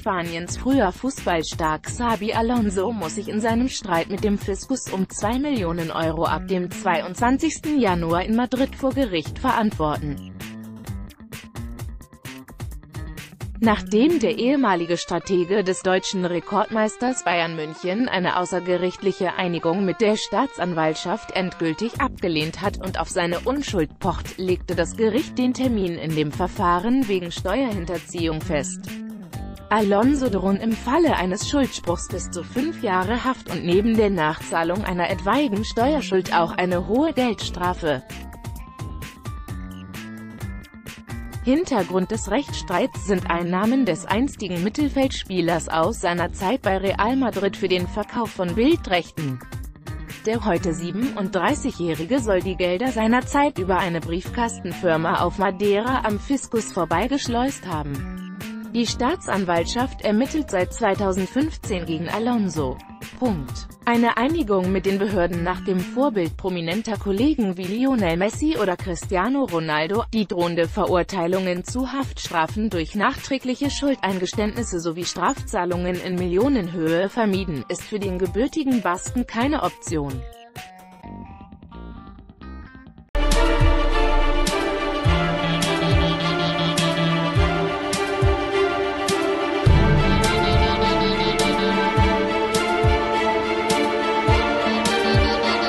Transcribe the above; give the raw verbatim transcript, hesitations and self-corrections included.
Spaniens früher Fußballstar Xabi Alonso muss sich in seinem Streit mit dem Fiskus um zwei Millionen Euro ab dem zweiundzwanzigsten Januar in Madrid vor Gericht verantworten. Nachdem der ehemalige Stratege des deutschen Rekordmeisters Bayern München eine außergerichtliche Einigung mit der Staatsanwaltschaft endgültig abgelehnt hat und auf seine Unschuld pocht, legte das Gericht den Termin in dem Verfahren wegen Steuerhinterziehung fest. Alonso drohen im Falle eines Schuldspruchs bis zu fünf Jahre Haft und neben der Nachzahlung einer etwaigen Steuerschuld auch eine hohe Geldstrafe. Hintergrund des Rechtsstreits sind Einnahmen des einstigen Mittelfeldspielers aus seiner Zeit bei Real Madrid für den Verkauf von Bildrechten. Der heute siebenunddreißigjährige soll die Gelder seiner Zeit über eine Briefkastenfirma auf Madeira am Fiskus vorbeigeschleust haben. Die Staatsanwaltschaft ermittelt seit zweitausendfünfzehn gegen Alonso. Punkt. Eine Einigung mit den Behörden nach dem Vorbild prominenter Kollegen wie Lionel Messi oder Cristiano Ronaldo, die drohende Verurteilungen zu Haftstrafen durch nachträgliche Schuldeingeständnisse sowie Strafzahlungen in Millionenhöhe vermieden, ist für den gebürtigen Basken keine Option.